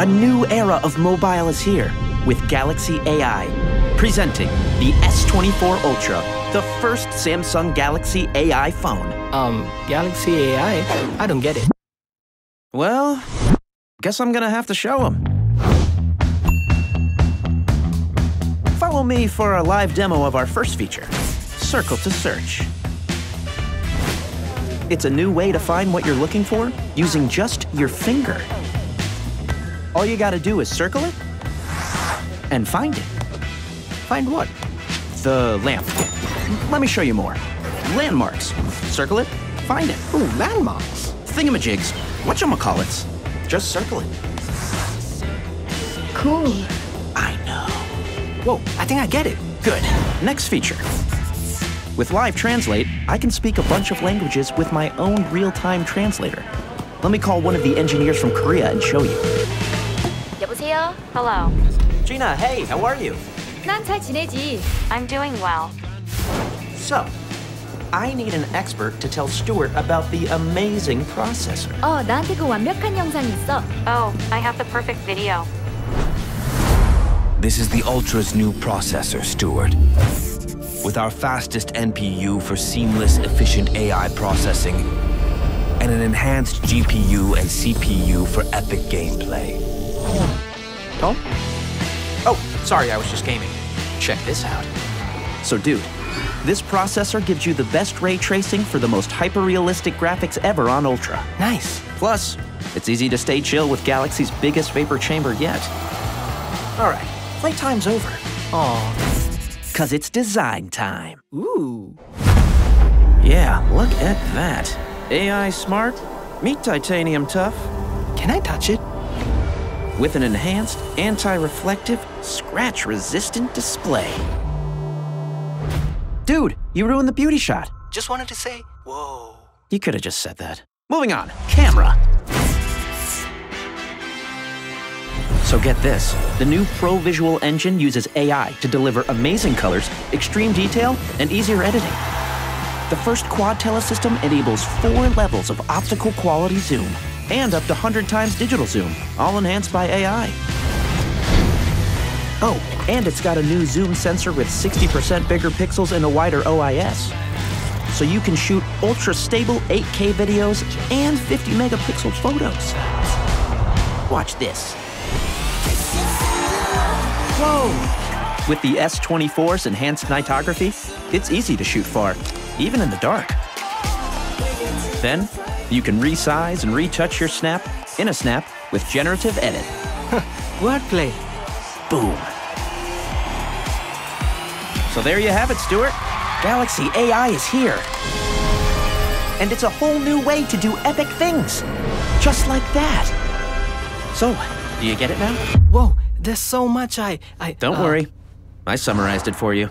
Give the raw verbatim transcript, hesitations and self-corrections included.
A new era of mobile is here with Galaxy A I, presenting the S twenty-four Ultra, the first Samsung Galaxy A I phone. Um, Galaxy A I? I don't get it. Well, guess I'm gonna have to show him. Follow me for a live demo of our first feature, Circle to Search. It's a new way to find what you're looking for using just your finger. All you gotta do is circle it and find it. Find what? The lamp. Let me show you more. Landmarks. Circle it, find it. Ooh, landmarks. Thingamajigs. Whatchamacallits. Just circle it. Cool. I know. Whoa, I think I get it. Good. Next feature. With Live Translate, I can speak a bunch of languages with my own real-time translator. Let me call one of the engineers from Korea and show you. 여보세요? Hello. Gina, hey, how are you? 난 잘 지내지. I'm doing well. So, I need an expert to tell Stuart about the amazing processor. Oh, 나한테 그 완벽한 영상이 있어. Oh, I have the perfect video. This is the Ultra's new processor, Stuart. With our fastest N P U for seamless, efficient A I processing, and an enhanced G P U and C P U for epic gameplay. Oh? Oh, sorry, I was just gaming. Check this out. So dude, this processor gives you the best ray tracing for the most hyper-realistic graphics ever on Ultra. Nice. Plus, it's easy to stay chill with Galaxy's biggest vapor chamber yet. All right, playtime's over. Aww. 'Cause it's design time. Ooh. Yeah, look at that. A I smart, meet titanium tough. Can I touch it? With an enhanced, anti-reflective, scratch-resistant display. Dude, you ruined the beauty shot. Just wanted to say, whoa. You could have just said that. Moving on, camera. So get this, the new Pro Visual Engine uses A I to deliver amazing colors, extreme detail, and easier editing. The first quad-tele system enables four levels of optical quality zoom and up to one hundred times digital zoom, all enhanced by A I. Oh, and it's got a new zoom sensor with sixty percent bigger pixels and a wider O I S. So you can shoot ultra-stable eight K videos and fifty megapixel photos. Watch this. Whoa! With the S twenty-four's enhanced nightography, it's easy to shoot far, even in the dark. Then, you can resize and retouch your snap in a snap with generative edit. Wordplay. Boom. So there you have it, Stuart. Galaxy A I is here. And it's a whole new way to do epic things. Just like that. So, do you get it now? Whoa, there's so much I... I Don't uh... worry. I summarized it for you.